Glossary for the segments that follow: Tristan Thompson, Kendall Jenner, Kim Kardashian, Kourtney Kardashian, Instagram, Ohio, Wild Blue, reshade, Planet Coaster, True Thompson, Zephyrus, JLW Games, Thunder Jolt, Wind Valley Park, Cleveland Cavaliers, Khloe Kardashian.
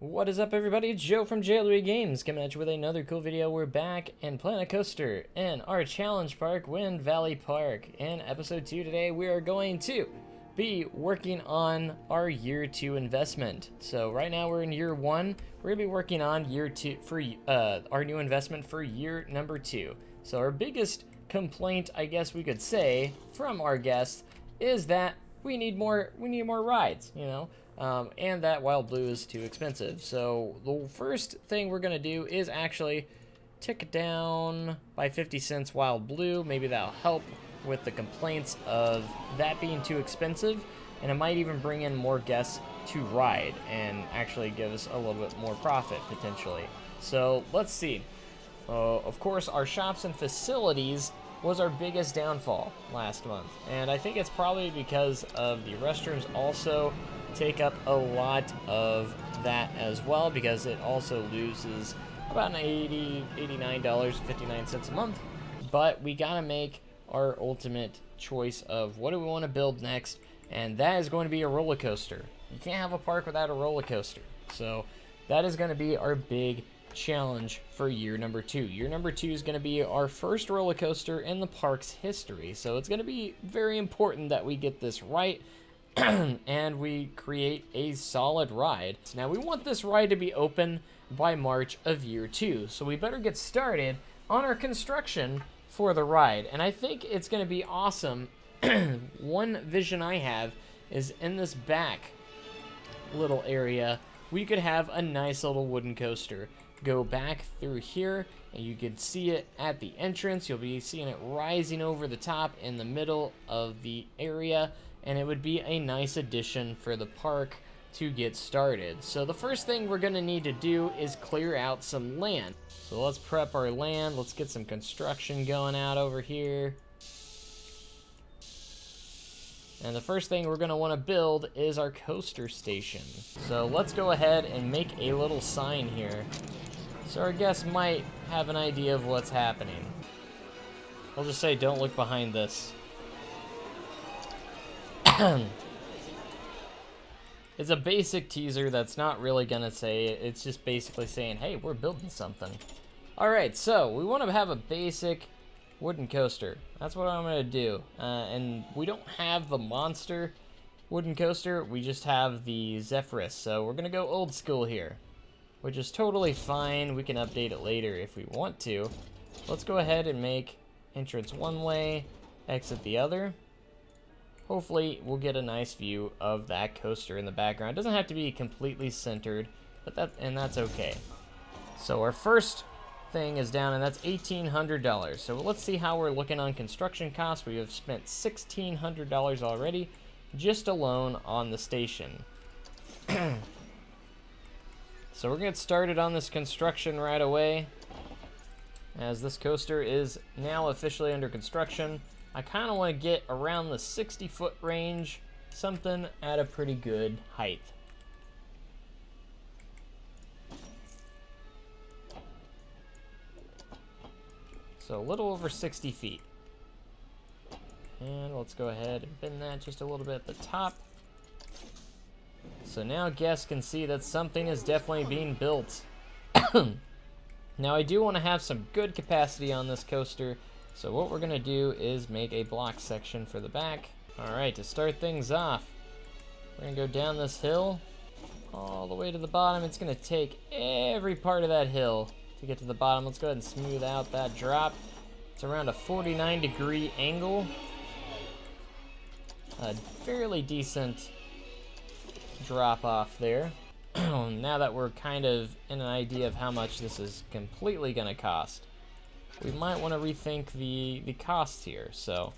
What is up, everybody? It's Joe from JLW Games coming at you with another cool video. We're back in Planet Coaster in our challenge park, Wind Valley Park. In episode 2 today, we are going to be working on our year 2 investment. So right now we're in year 1. We're gonna be working on year 2 for our new investment for year number 2. So our biggest complaint, I guess we could say, from our guests is that we need more rides, you know. And that Wild Blue is too expensive. So the first thing we're gonna do is actually tick down by 50 cents Wild Blue. Maybe that'll help with the complaints of that being too expensive, and it might even bring in more guests to ride and actually give us a little bit more profit potentially. So let's see. Of course, our shops and facilities was our biggest downfall last month, and I think it's probably because of the restrooms also take up a lot of that as well, because it also loses about $89.59 a month. But we gotta make our ultimate choice of what do we want to build next, and that is going to be a roller coaster. You can't have a park without a roller coaster, so that is going to be our big challenge for year number 2. Year number 2 is going to be our first roller coaster in the park's history, so it's going to be very important that we get this right and we create a solid ride. Now we want this ride to be open by March of year 2, so we better get started on our construction for the ride. And I think it's going to be awesome. One vision I have is in this back little area, we could have a nice little wooden coaster. Go back through here, and you can see it at the entrance. You'll be seeing it rising over the top in the middle of the area, and it would be a nice addition for the park to get started. So the first thing we're gonna need to do is clear out some land. So let's prep our land. Let's get some construction going out over here. And the first thing we're gonna wanna build is our coaster station. So let's go ahead and make a little sign here, so our guests might have an idea of what's happening. I'll just say, don't look behind this. It's a basic teaser that's not really gonna say it. It's just basically saying, hey, we're building something. All right, so we want to have a basic wooden coaster. That's what I'm gonna do. And we don't have the monster wooden coaster, we just have the Zephyrus, so we're gonna go old school here, which is totally fine. We can update it later if we want to. Let's go ahead and make entrance one way, exit the other. Hopefully we'll get a nice view of that coaster in the background. It doesn't have to be completely centered, but that's okay. So our first thing is down, and that's $1,800. So let's see how we're looking on construction costs. We have spent $1,600 already, just alone on the station. So we're gonna get started on this construction right away, as this coaster is now officially under construction. I kind of want to get around the 60-foot range, something at a pretty good height. So a little over 60 feet. And let's go ahead and bend that just a little bit at the top. So now guests can see that something is definitely being built. Now I do want to have some good capacity on this coaster. So what we're gonna do is make a block section for the back. All right, to start things off, we're gonna go down this hill all the way to the bottom. It's gonna take every part of that hill to get to the bottom. Let's go ahead and smooth out that drop. It's around a 49-degree angle. A fairly decent drop off there. Now that we're kind of in an idea of how much this is completely gonna cost, we might want to rethink the costs here. So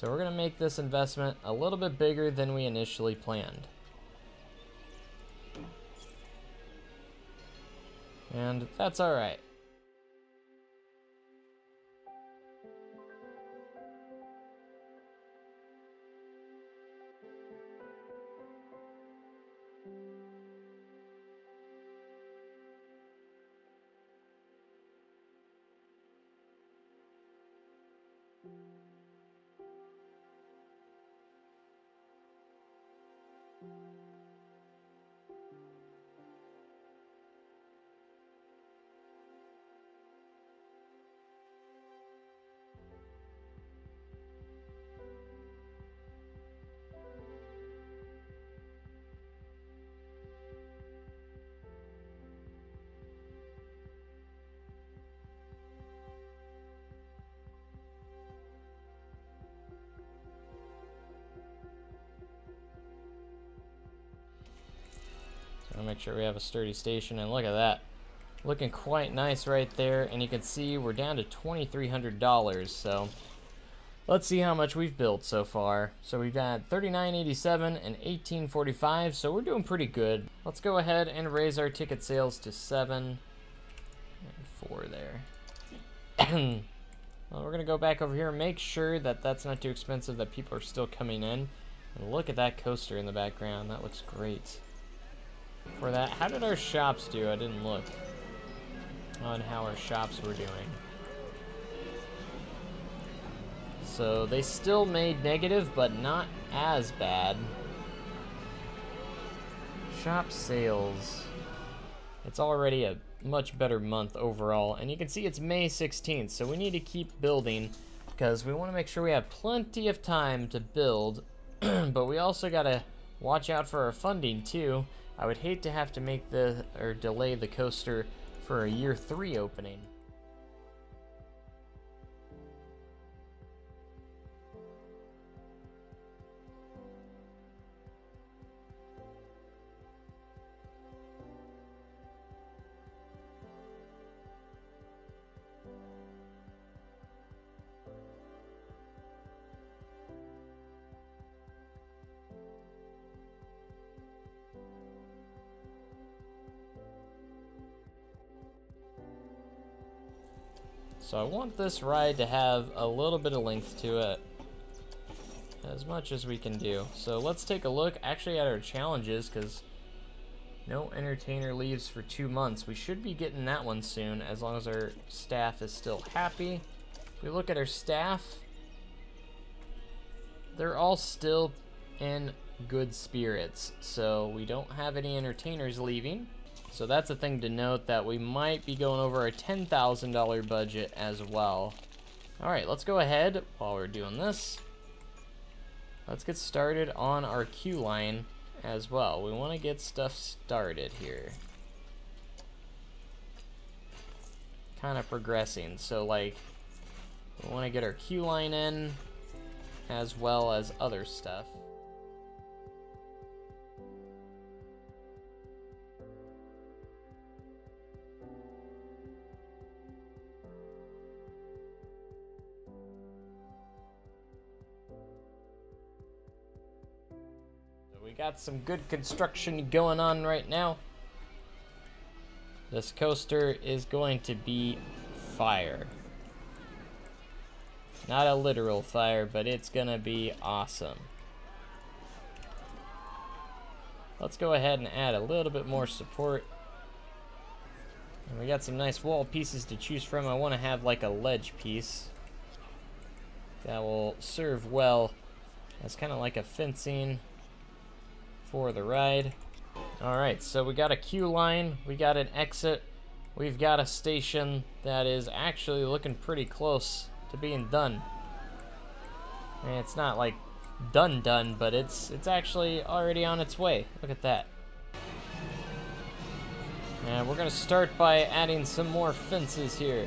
we're going to make this investment a little bit bigger than we initially planned. And that's all right. make sure we have a sturdy station. And look at that, looking quite nice right there. And you can see we're down to $2,300, so let's see how much we've built so far. So we've got 39.87 and 18.45, so we're doing pretty good. Let's go ahead and raise our ticket sales to 7 and 4 there. Well, we're gonna go back over here and make sure that that's not too expensive, that people are still coming in. And look at that coaster in the background, that looks great. For that, how did our shops do? I didn't look on how our shops were doing. So they still made negative, but not as bad. Shop sales. It's already a much better month overall. And you can see it's May 16th, so we need to keep building because we want to make sure we have plenty of time to build, but we also got to watch out for our funding too. I would hate to have to make the, or delay the coaster for a year 3 opening. So I want this ride to have a little bit of length to it, as much as we can do. So let's take a look actually at our challenges, because no entertainer leaves for 2 months. We should be getting that one soon, as long as our staff is still happy. If we look at our staff, they're all still in good spirits. So we don't have any entertainers leaving. So that's a thing to note, that we might be going over our $10,000 budget as well. Alright, let's go ahead while we're doing this. Let's get started on our queue line as well. We want to get stuff started here. Kind of progressing. So like, we want to get our queue line in as well as other stuff. Got some good construction going on right now. This coaster is going to be fire. Not a literal fire, but it's gonna be awesome. Let's go ahead and add a little bit more support. And we got some nice wall pieces to choose from. I want to have like a ledge piece that will serve well as kind of like a fencing for the ride. Alright, so we got a queue line, we got an exit, we've got a station that is actually looking pretty close to being done. And it's not like done done, but it's actually already on its way. Look at that. And we're gonna start by adding some more fences here.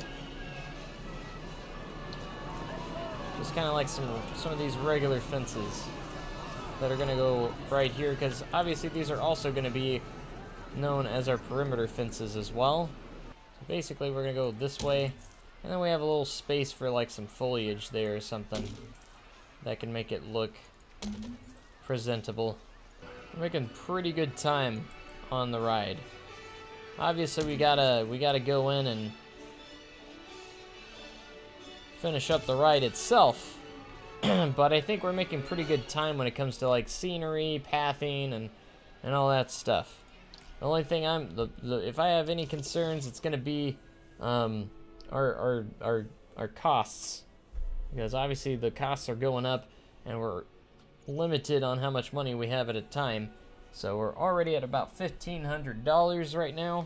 Just kinda like some of these regular fences that are gonna go right here, because obviously these are also gonna be known as our perimeter fences as well. So basically we're gonna go this way, and then we have a little space for like some foliage there or something that can make it look presentable. We're making pretty good time on the ride. Obviously we gotta go in and finish up the ride itself. But I think we're making pretty good time when it comes to like scenery, pathing, and all that stuff. The only thing if I have any concerns, it's gonna be our costs, because obviously the costs are going up, and we're limited on how much money we have at a time. So we're already at about $1,500 right now,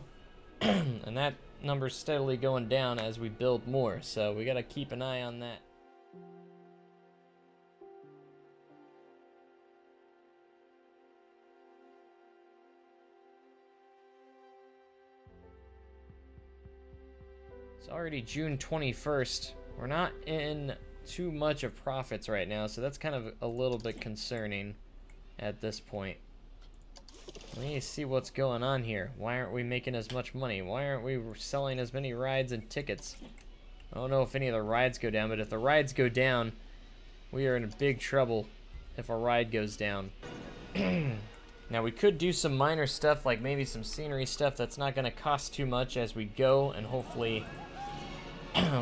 and that number's steadily going down as we build more. So we gotta keep an eye on that. It's already June 21st. We're not in too much of profits right now, so that's kind of a little bit concerning at this point. Let me see what's going on here. Why aren't we making as much money? Why aren't we selling as many rides and tickets? I don't know if any of the rides go down, but if the rides go down, we are in big trouble if a ride goes down. Now we could do some minor stuff, like maybe some scenery stuff that's not going to cost too much as we go, and hopefully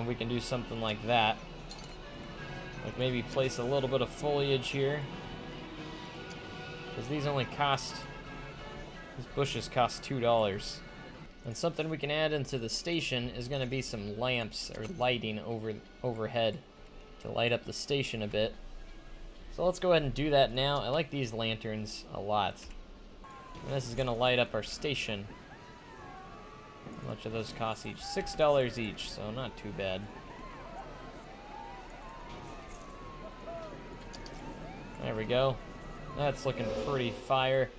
we can do something like that. Like maybe place a little bit of foliage here, because these only cost, these bushes cost $2. And something we can add into the station is going to be some lamps or lighting overhead to light up the station a bit. So let's go ahead and do that now. I like these lanterns a lot. And this is going to light up our station. How much of those cost each? $6 each, so not too bad. There we go. That's looking pretty fire.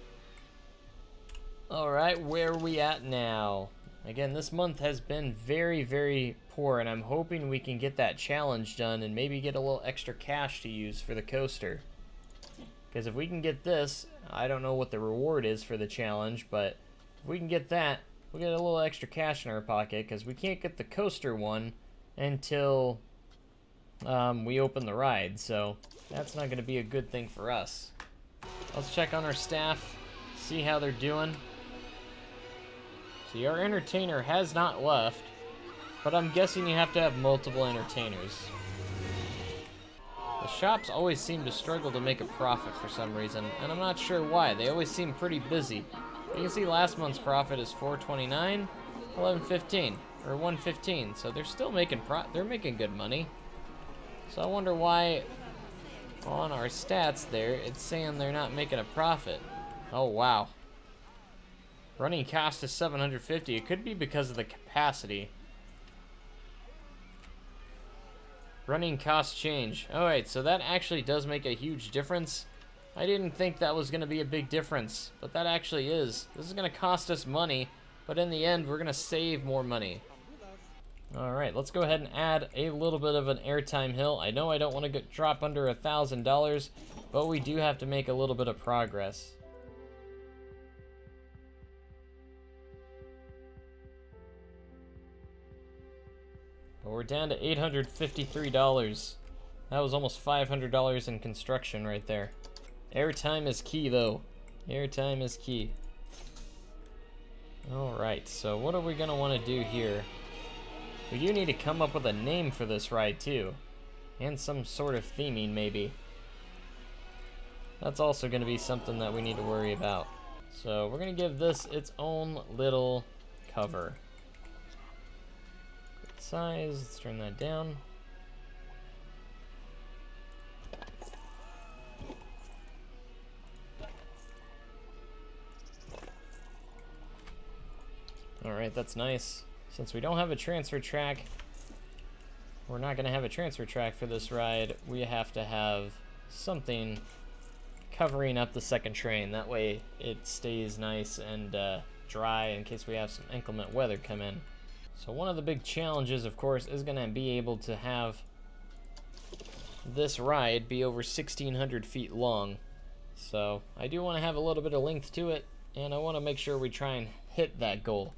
Alright, where are we at now? Again, this month has been very, very poor, and I'm hoping we can get that challenge done and maybe get a little extra cash to use for the coaster. Because if we can get this, I don't know what the reward is for the challenge, but if we can get that, we'll get a little extra cash in our pocket, because we can't get the coaster one until we open the ride, so that's not going to be a good thing for us. Let's check on our staff, see how they're doing. See, our entertainer has not left, but I'm guessing you have to have multiple entertainers. The shops always seem to struggle to make a profit for some reason, and I'm not sure why. They always seem pretty busy. You can see last month's profit is $4.29, $11.15, or $1.15, so they're still making they're making good money. So I wonder why on our stats there it's saying they're not making a profit. Oh wow. Running cost is $750. It could be because of the capacity. Running cost change. Alright, so that actually does make a huge difference. I didn't think that was going to be a big difference, but that actually is. This is going to cost us money, but in the end, we're going to save more money. Alright, let's go ahead and add a little bit of an airtime hill. I know I don't want to drop under $1,000, but we do have to make a little bit of progress. We're down to $853. That was almost $500 in construction right there. Airtime is key, though. Airtime is key. Alright, so what are we going to want to do here? We do need to come up with a name for this ride, too. And some sort of theming, maybe. That's also going to be something that we need to worry about. So we're going to give this its own little cover. Size, let's turn that down. Alright, that's nice. Since we don't have a transfer track, we're not going to have a transfer track for this ride. We have to have something covering up the second train. That way it stays nice and dry in case we have some inclement weather come in. So one of the big challenges, of course, is going to be able to have this ride be over 1,600 feet long. So I do want to have a little bit of length to it, and I want to make sure we try and hit that goal.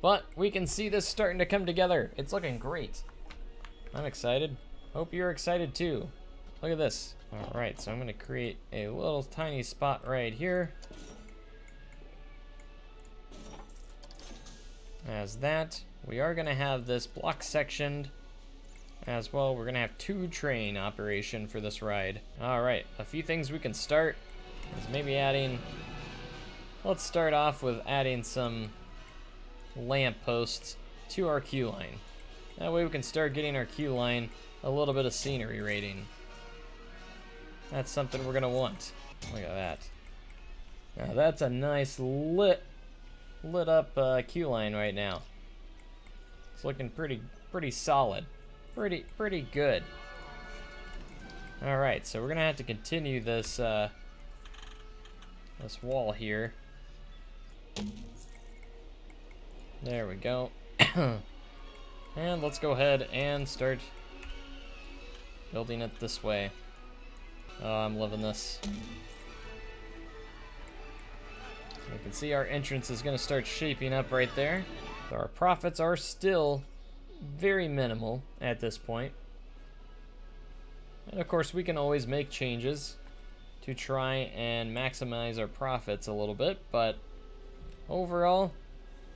But we can see this starting to come together. It's looking great. I'm excited. Hope you're excited too. Look at this. All right, so I'm going to create a little tiny spot right here. As that. We are going to have this block sectioned as well. We're going to have 2 train operation for this ride. Alright, a few things we can start is maybe adding... Let's start off with adding some lamp posts to our queue line. That way we can start getting our queue line a little bit of scenery rating. That's something we're going to want. Look at that. Now that's a nice lit up queue line right now. It's looking pretty solid, pretty good. All right, so we're gonna have to continue this this wall here. There we go. And let's go ahead and start building it this way. Oh, I'm loving this. So you can see our entrance is going to start shaping up right there. So our profits are still very minimal at this point. And of course we can always make changes to try and maximize our profits a little bit, but overall,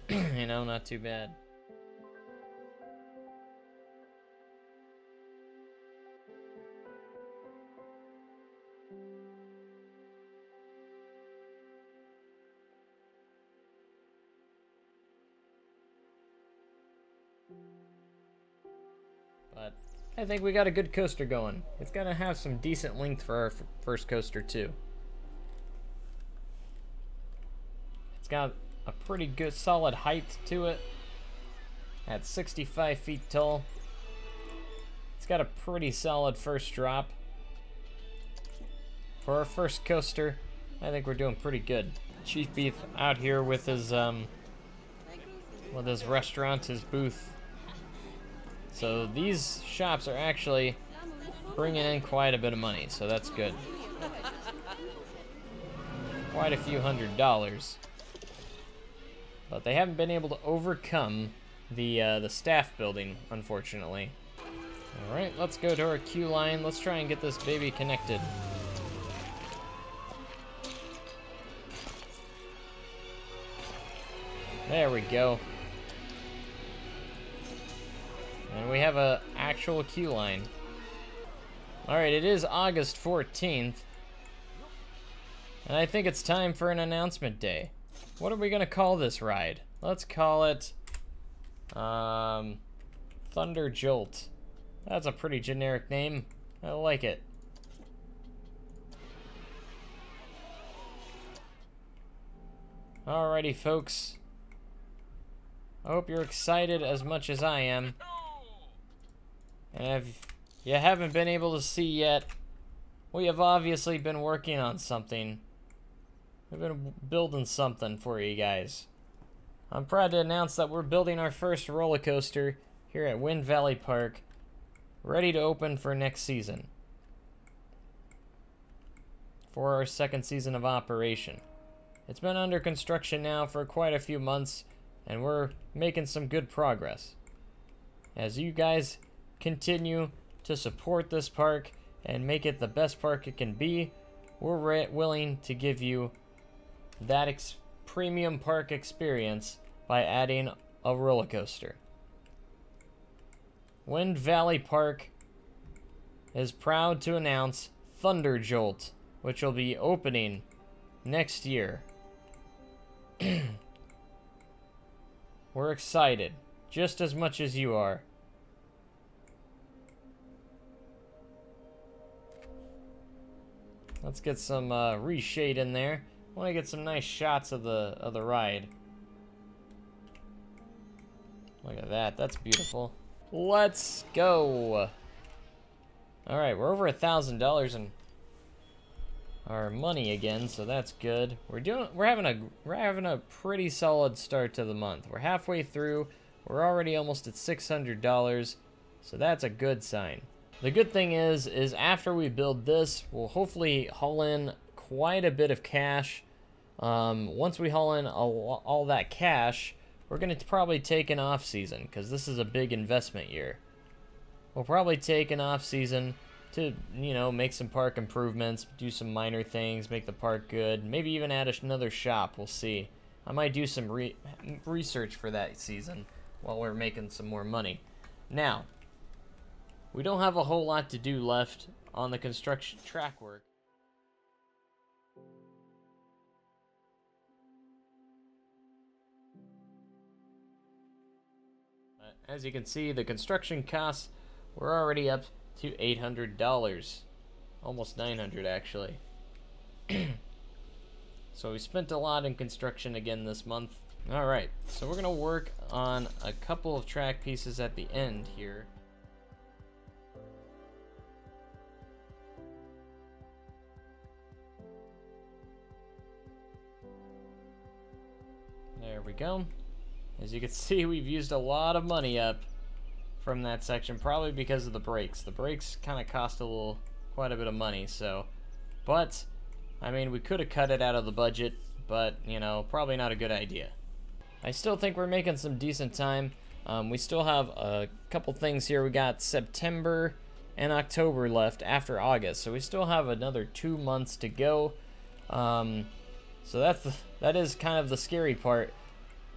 you know, not too bad. But I think we got a good coaster going. It's going to have some decent length for our first coaster too. It's got a pretty good solid height to it at 65 feet tall. It's got a pretty solid first drop. For our first coaster, I think we're doing pretty good. Chief Beef out here with his restaurant, his booth. So these shops are actually bringing in quite a bit of money, so that's good. Quite a few $100s. But they haven't been able to overcome the staff building, unfortunately. All right, let's go to our queue line. Let's try and get this baby connected. There we go. And we have an actual queue line. All right, it is August 14th. And I think it's time for an announcement day. What are we gonna call this ride? Let's call it Thunder Jolt. That's a pretty generic name. I like it. Alrighty, folks. I hope you're excited as much as I am. And if you haven't been able to see yet, we have obviously been working on something. We've been building something for you guys. I'm proud to announce that we're building our first roller coaster here at Wind Valley Park, ready to open for next season. For our second season of operation. It's been under construction now for quite a few months, and we're making some good progress. As you guys continue to support this park and make it the best park it can be, we're willing to give you that premium park experience by adding a roller coaster. Wind Valley Park is proud to announce Thunder Jolt, which will be opening next year. We're excited, just as much as you are. Let's get some reshade in there. I want to get some nice shots of the ride. Look at that. That's beautiful. Let's go. All right, we're over $1,000 in our money again, so that's good. We're having a pretty solid start to the month. We're halfway through. We're already almost at $600, so that's a good sign. The good thing is after we build this, we'll hopefully haul in quite a bit of cash. Once we haul in all that cash, we're going to probably take an off season, because this is a big investment year. We'll probably take an off season to, you know, make some park improvements, do some minor things, make the park good, maybe even add another shop. We'll see. I might do some research for that season while we're making some more money. Now, we don't have a whole lot to do left on the construction track work. As you can see, the construction costs were already up to $800. Almost $900 actually. So we spent a lot in construction again this month. Alright, so we're gonna work on a couple of track pieces at the end here. There we go. As you can see, we've used a lot of money up from that section, probably because of the brakes. The brakes kind of cost quite a bit of money, so. But, I mean, we could have cut it out of the budget, but, you know, probably not a good idea. I still think we're making some decent time. We still have a couple things here. We got September and October left after August, so we still have another 2 months to go. So that is kind of the scary part.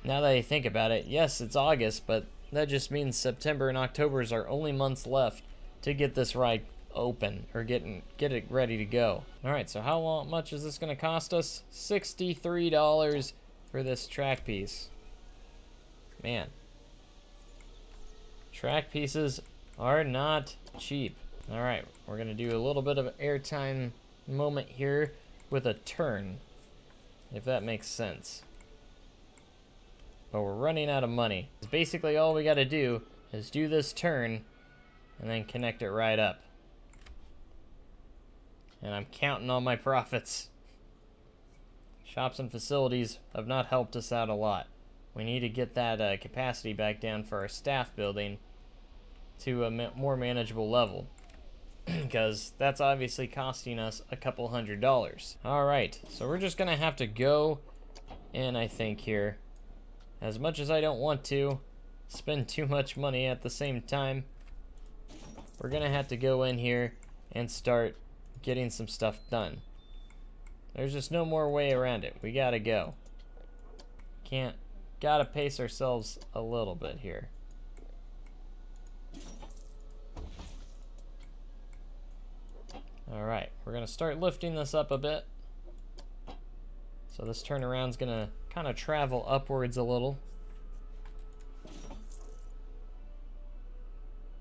Now that I think about it, yes, it's August, but that just means September and October is our only months left to get this ride open or get it ready to go. All right, so how much is this going to cost us? $63 for this track piece. Man, track pieces are not cheap. All right, we're gonna do a little bit of an airtime moment here with a turn, if that makes sense. But we're running out of money. It's basically all we gotta do is do this turn and then connect it right up. And I'm counting on my profits. Shops and facilities have not helped us out a lot. We need to get that capacity back down for our staff building to a more manageable level, because that's obviously costing us a couple $100s. All right, so we're just gonna have to go and I think here, as much as I don't want to spend too much money at the same time, we're gonna have to go in here and start getting some stuff done. There's just no more way around it. We gotta go. Gotta pace ourselves a little bit here. All right, we're gonna start lifting this up a bit. So this turnaround's gonna kind of travel upwards a little.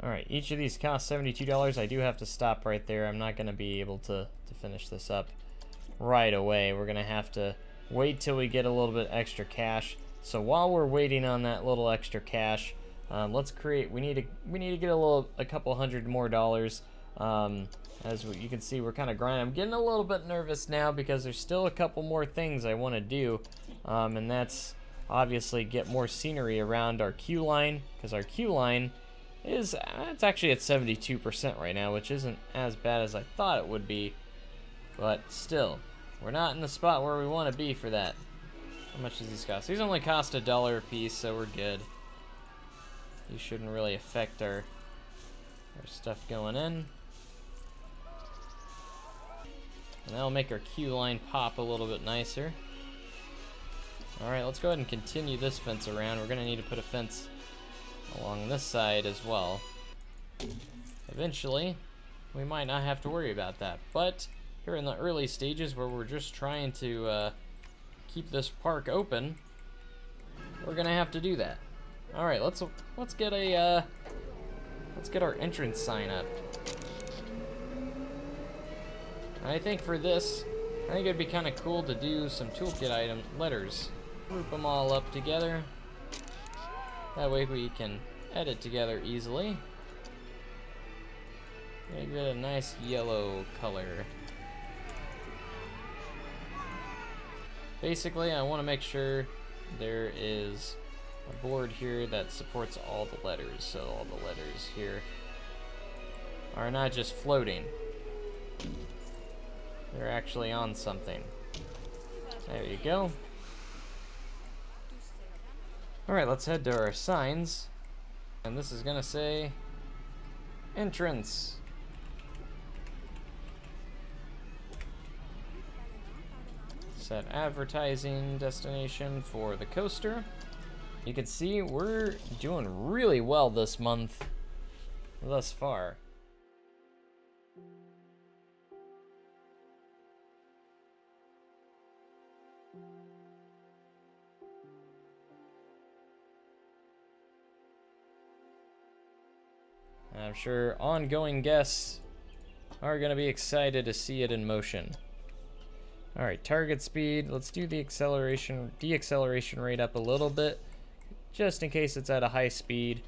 All right, each of these cost $72. I do have to stop right there. I'm not gonna be able to finish this up right away. We're gonna have to wait till we get a little bit extra cash. So while we're waiting on that little extra cash, let's create, we need to get a couple $100 more. As you can see, we're kind of grinding. I'm getting a little bit nervous now because there's still a couple more things I want to do, and that's obviously get more scenery around our queue line, because our queue line is, it's actually at 72% right now, which isn't as bad as I thought it would be, but still, we're not in the spot where we want to be for that. How much does these cost? These only cost $1 a piece, so we're good. These shouldn't really affect our stuff going in. And that'll make our queue line pop a little bit nicer. All right, let's go ahead and continue this fence around. We're gonna need to put a fence along this side as well. Eventually, we might not have to worry about that. But here in the early stages where we're just trying to keep this park open, we're gonna have to do that. All right, let's get a let's get our entrance sign up. I think for this, I think it'd be kind of cool to do some toolkit item letters. Group them all up together. That way we can edit together easily. Give it a nice yellow color. Basically, I want to make sure there is a board here that supports all the letters. So all the letters here are not just floating. They're actually on something. There you go. All right, let's head to our signs. And this is gonna say entrance. Set advertising destination for the coaster. You can see we're doing really well this month thus far. I'm sure ongoing guests are going to be excited to see it in motion. All right, target speed. Let's do the acceleration, deacceleration rate up a little bit, just in case it's at a high speed.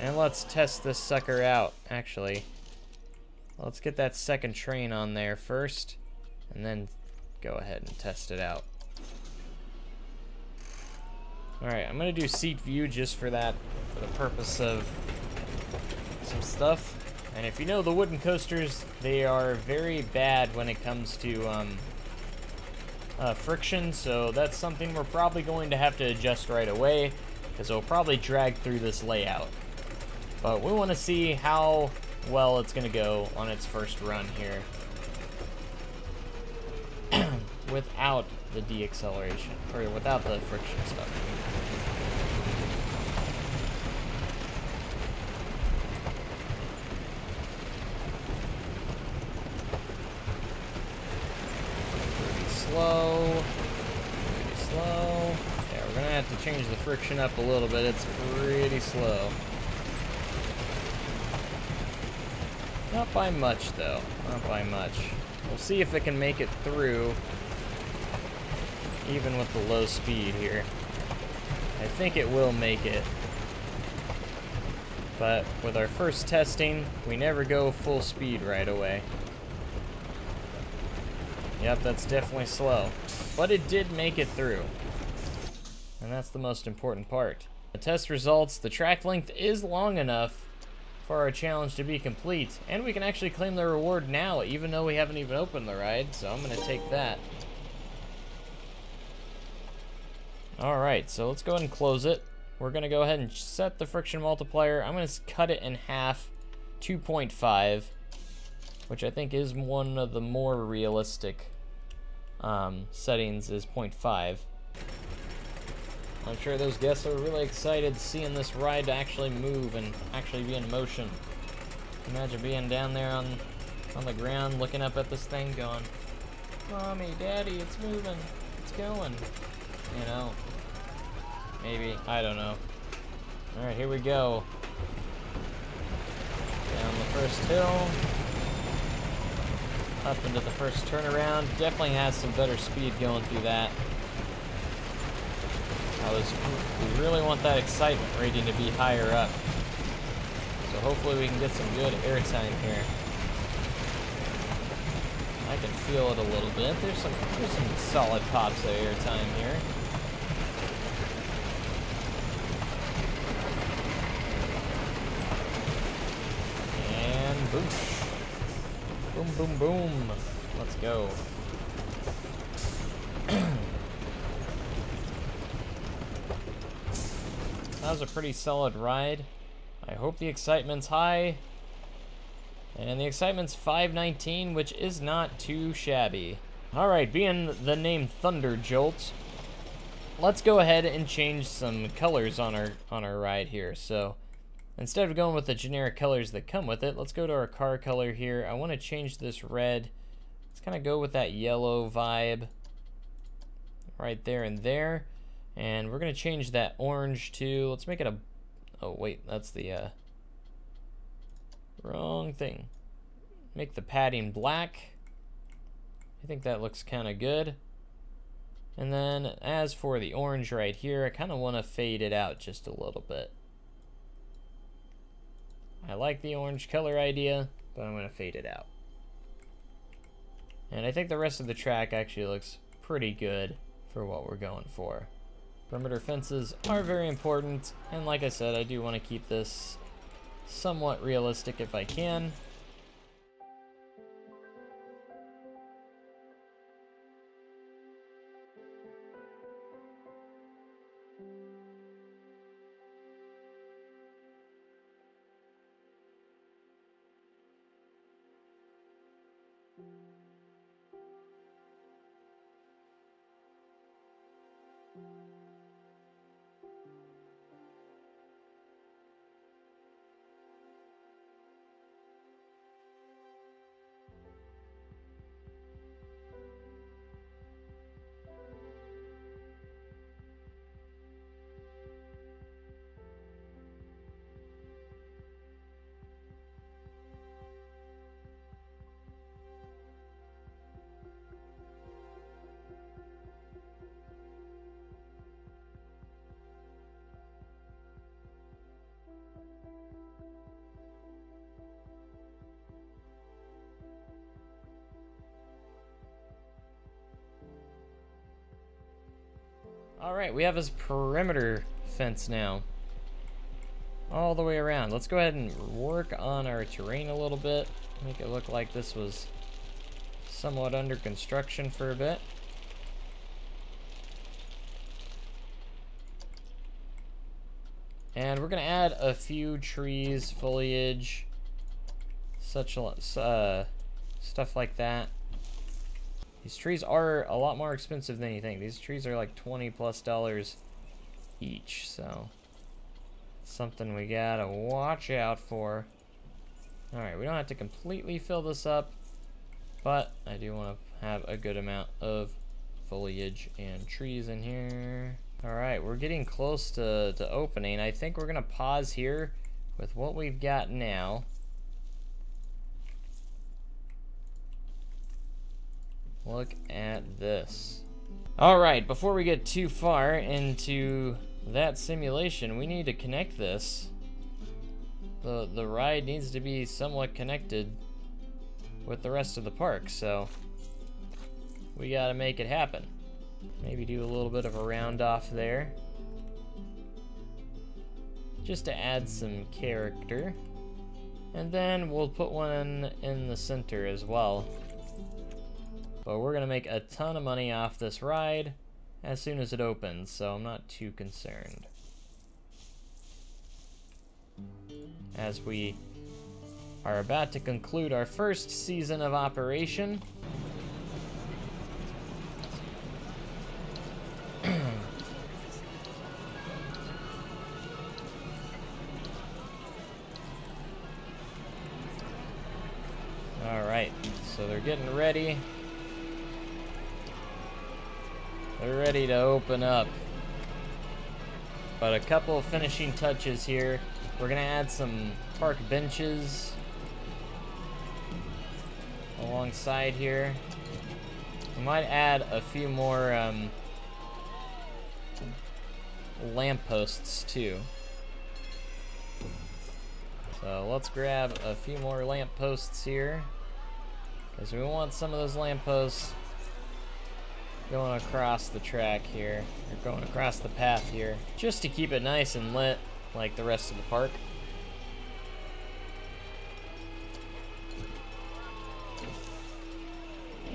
And let's test this sucker out, actually. Let's get that second train on there first, and then go ahead and test it out. All right, I'm gonna do seat view just for that, for the purpose of some stuff. And if you know the wooden coasters, they are very bad when it comes to friction, so that's something we're probably going to have to adjust right away, because it'll probably drag through this layout. But we want to see how well it's going to go on its first run here without the de-acceleration, or without the friction stuff. Pretty slow. Yeah, we're gonna have to change the friction up a little bit. It's pretty slow. Not by much, though. Not by much. We'll see if it can make it through, even with the low speed here. I think it will make it. But with our first testing, we never go full speed right away. Yep, that's definitely slow. But it did make it through. And that's the most important part. The test results, the track length is long enough for our challenge to be complete. And we can actually claim the reward now, even though we haven't even opened the ride. So I'm going to take that. Alright, so let's go ahead and close it. We're going to go ahead and set the friction multiplier. I'm going to cut it in half, 2.5. Which I think is one of the more realistic settings, is 0.5. I'm sure those guests are really excited seeing this ride actually move and actually be in motion. Imagine being down there on the ground looking up at this thing going, Mommy, Daddy, it's moving, it's going. You know, maybe, I don't know. All right, here we go. Down the first hill. Up into the first turnaround. Definitely has some better speed going through that. We really want that excitement rating to be higher up. So hopefully we can get some good airtime here. I can feel it a little bit. There's some solid pops of airtime here. And boom. Boom, boom, boom. Let's go. That was a pretty solid ride. I hope the excitement's high. And the excitement's 519, which is not too shabby. All right, being the name Thunder Jolt, let's go ahead and change some colors on our ride here. So instead of going with the generic colors that come with it, let's go to our car color here. I want to change this red. Let's kind of go with that yellow vibe right there and there. And we're going to change that orange too. Let's make it a... Oh, wait, that's the wrong thing. Make the padding black. I think that looks kind of good. And then as for the orange right here, I kind of want to fade it out just a little bit. I like the orange color idea, but I'm going to fade it out. And I think the rest of the track actually looks pretty good for what we're going for. Perimeter fences are very important, and like I said, I do want to keep this somewhat realistic if I can. Alright, we have his perimeter fence now. All the way around. Let's go ahead and work on our terrain a little bit. Make it look like this was somewhat under construction for a bit. And we're going to add a few trees, foliage, such stuff like that. These trees are a lot more expensive than you think. These trees are like $20+ each, so something we gotta watch out for. Alright, we don't have to completely fill this up, but I do want to have a good amount of foliage and trees in here. Alright, we're getting close to opening. I think we're gonna pause here with what we've got now. Look at this. Alright, before we get too far into that simulation, we need to connect this. The ride needs to be somewhat connected with the rest of the park, so we gotta make it happen. Maybe do a little bit of a round off there, just to add some character. And then we'll put one in the center as well. But we're gonna make a ton of money off this ride as soon as it opens, so I'm not too concerned. As we are about to conclude our first season of operation, so they're getting ready. They're ready to open up. But a couple of finishing touches here. We're gonna add some park benches alongside here. We might add a few more lampposts too. So let's grab a few more lampposts here, because we want some of those lampposts going across the track here, or going across the path here, just to keep it nice and lit like the rest of the park.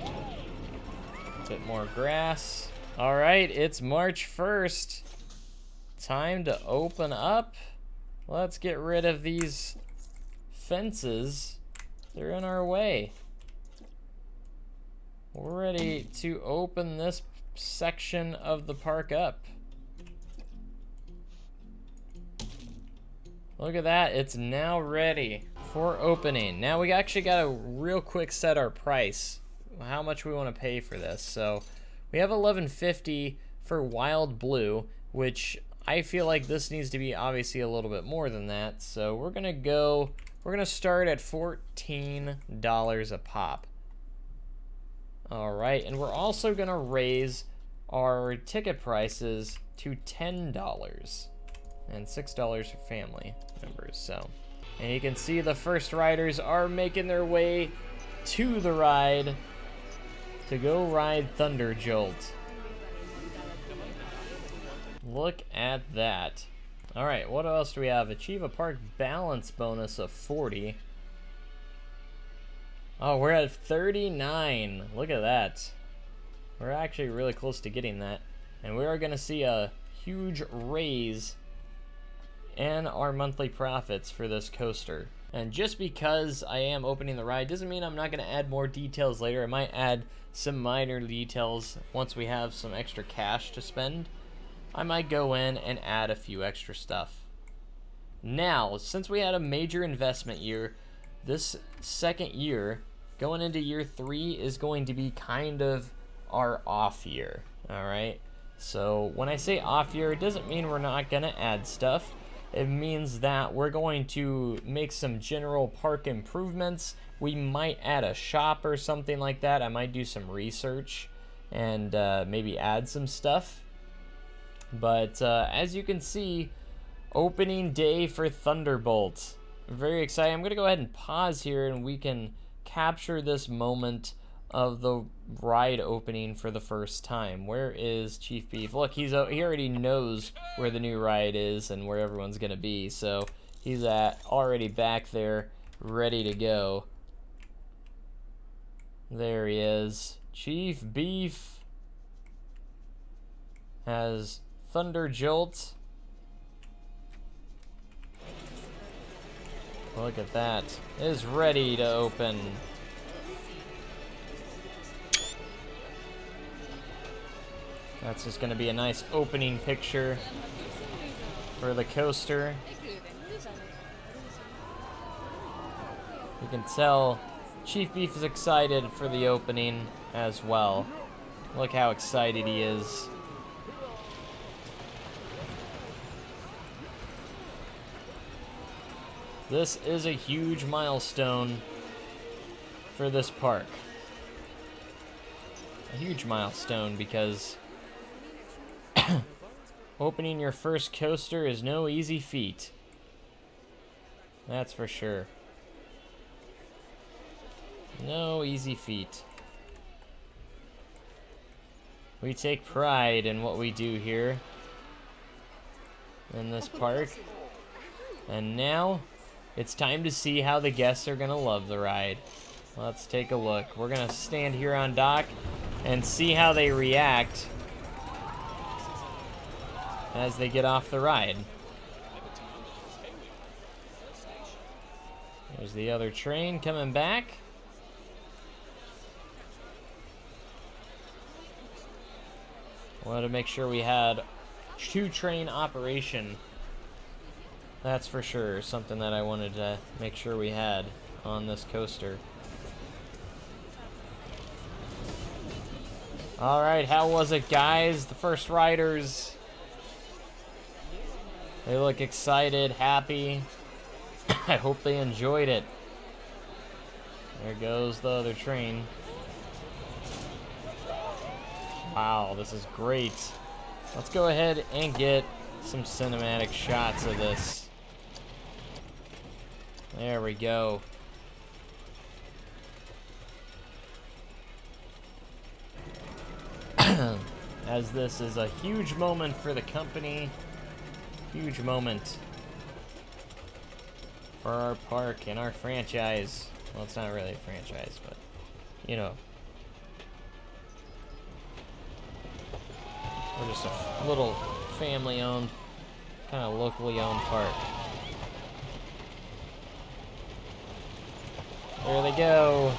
A bit more grass. All right, it's March 1st. Time to open up. Let's get rid of these fences. They're in our way. We're ready to open this section of the park up. Look at that, it's now ready for opening. Now we actually gotta real quick set our price, how much we wanna pay for this. So we have $11.50 for Wild Blue, which I feel like this needs to be obviously a little bit more than that. So we're gonna start at $14 a pop. All right, and we're also gonna raise our ticket prices to $10 and $6 for family members, so. And you can see the first riders are making their way to the ride to go ride Thunder Jolt. Look at that. All right, what else do we have? Achieve a park balance bonus of 40. Oh, we're at 39. Look at that. We're actually really close to getting that. And we are going to see a huge raise in our monthly profits for this coaster. And just because I am opening the ride doesn't mean I'm not going to add more details later. I might add some minor details once we have some extra cash to spend. I might go in and add a few extra stuff. Now, since we had a major investment year, this second year, going into year 3, is going to be kind of our off year, all right? So when I say off year, it doesn't mean we're not gonna add stuff. It means that we're going to make some general park improvements. We might add a shop or something like that. I might do some research and maybe add some stuff. But as you can see, opening day for Thunderbolt. Very exciting. I'm gonna go ahead and pause here, and we can capture this moment of the ride opening for the first time. Where is Chief Beef? Look, he already knows where the new ride is and where everyone's gonna be, so he's already back there, ready to go. There he is. Chief Beef has Thunder Jolt. Look at that. It is ready to open. That's just gonna be a nice opening picture for the coaster. You can tell Chief Beef is excited for the opening as well. Look how excited he is. This is a huge milestone for this park. A huge milestone because opening your first coaster is no easy feat. That's for sure. No easy feat. We take pride in what we do here in this park. And now it's time to see how the guests are gonna love the ride. Let's take a look. We're gonna stand here on dock and see how they react as they get off the ride. There's the other train coming back. Wanted to make sure we had two-train operation. That's for sure, something that I wanted to make sure we had on this coaster. All right, how was it, guys? The first riders, they look excited, happy. I hope they enjoyed it. There goes the other train. Wow, this is great. Let's go ahead and get some cinematic shots of this. There we go. As this is a huge moment for the company, huge moment for our park and our franchise. Well, it's not really a franchise, but you know. We're just a little family-owned, kind of locally-owned park. There they go.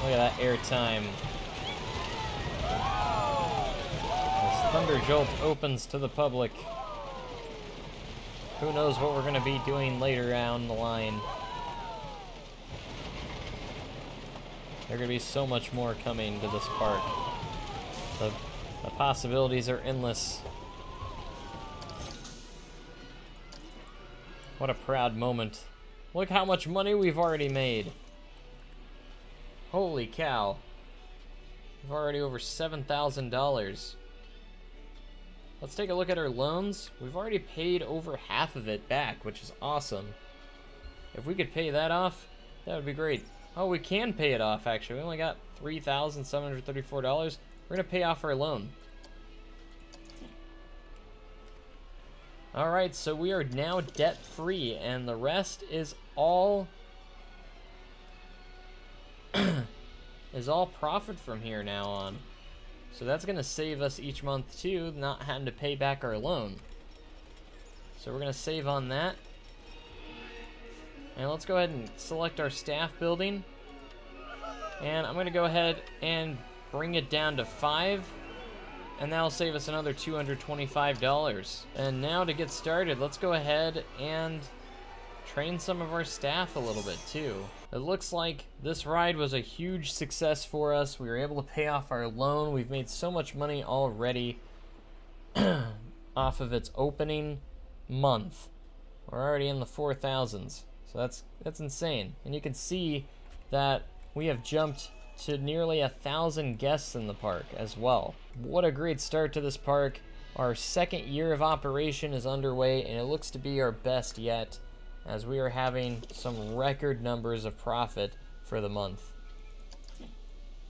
Look at that airtime. This Thunder Jolt opens to the public. Who knows what we're going to be doing later down the line. There's going to be so much more coming to this park. The possibilities are endless. What a proud moment. Look how much money we've already made. Holy cow. We've already over $7,000. Let's take a look at our loans. We've already paid over half of it back, which is awesome. If we could pay that off, that would be great. Oh, we can pay it off, actually. We only got $3,734. We're gonna pay off our loan. All right, so we are now debt-free, and the rest is all is all profit from here now on. So that's gonna save us each month too, not having to pay back our loan. So we're gonna save on that. And let's go ahead and select our staff building. And I'm gonna go ahead and bring it down to 5, and that'll save us another $225. And now to get started, let's go ahead and train some of our staff a little bit too. It looks like this ride was a huge success for us. We were able to pay off our loan. We've made so much money already off of its opening month. We're already in the 4,000s, so that's insane. And you can see that we have jumped to nearly 1,000 guests in the park as well. What a great start to this park. Our second year of operation is underway, and it looks to be our best yet, as we are having some record numbers of profit for the month.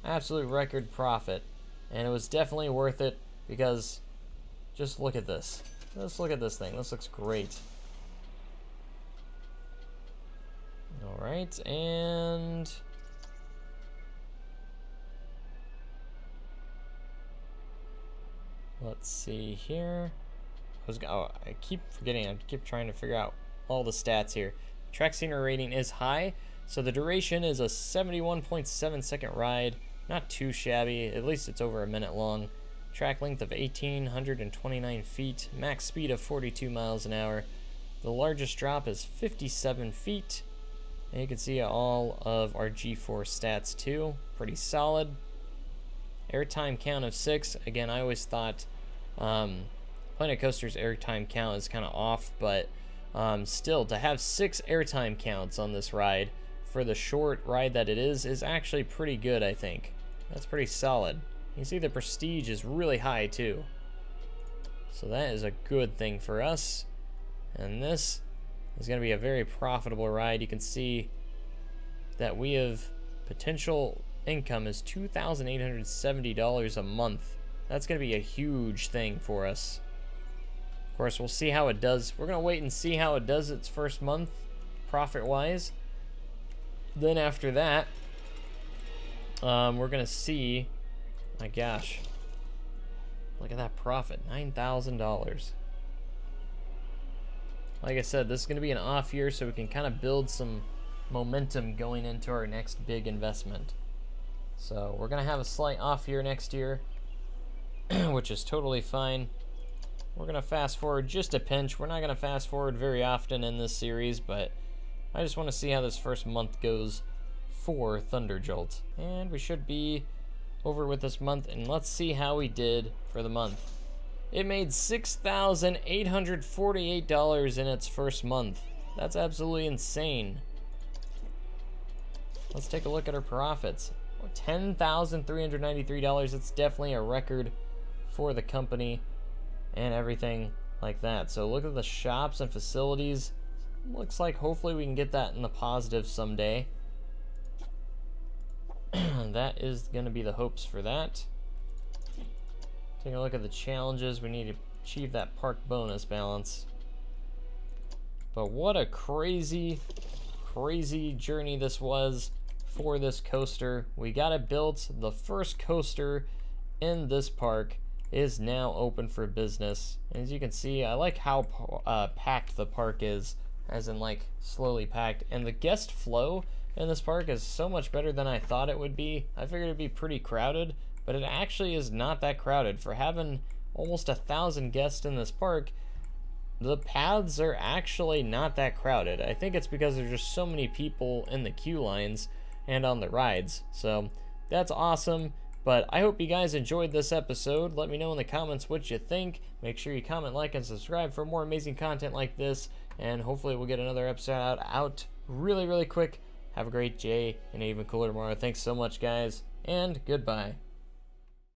Absolute record profit. And it was definitely worth it, because just look at this. Let's look at this thing. This looks great. All right, and let's see here. I keep forgetting. I keep trying to figure out all the stats here. Track scenery rating is high, so the duration is a 71.7 second ride. Not too shabby. At least it's over a minute long. Track length of 1,829 feet. Max speed of 42 miles an hour. The largest drop is 57 feet. And you can see all of our G4 stats too. Pretty solid. Airtime count of 6. Again, I always thought Planet Coaster's airtime count is kind of off, but still, to have 6 airtime counts on this ride for the short ride that it is actually pretty good, I think. That's pretty solid. You can see the prestige is really high too. So that is a good thing for us. And this is going to be a very profitable ride. You can see that we have potential income is $2,870 a month. That's going to be a huge thing for us. Of course, we'll see how it does. We're going to wait and see how it does its first month profit-wise. Then after that, we're going to see, my gosh, look at that profit, $9,000. Like I said, this is going to be an off year, so we can kind of build some momentum going into our next big investment. So we're going to have a slight off year next year, which is totally fine. We're going to fast forward just a pinch. We're not going to fast forward very often in this series, but I just want to see how this first month goes for Thunder Jolt. And we should be over with this month, and let's see how we did for the month. It made $6,848 in its first month. That's absolutely insane. Let's take a look at our profits. $10,393. It's definitely a record for the company and everything like that. So look at the shops and facilities. Looks like hopefully we can get that in the positive someday. That is going to be the hopes for that. Take a look at the challenges. We need to achieve that park bonus balance. But what a crazy, crazy journey this was for this coaster. We got it built. The first coaster in this park is now open for business. As you can see, I like how packed the park is, as in like slowly packed. And the guest flow in this park is so much better than I thought it would be. I figured it'd be pretty crowded, but it actually is not that crowded. For having almost 1,000 guests in this park, the paths are actually not that crowded. I think it's because there's just so many people in the queue lines and on the rides. So that's awesome. But I hope you guys enjoyed this episode. Let me know in the comments what you think. Make sure you comment, like, and subscribe for more amazing content like this. And hopefully we'll get another episode out really, really quick. Have a great day and an even cooler tomorrow. Thanks so much, guys, and goodbye.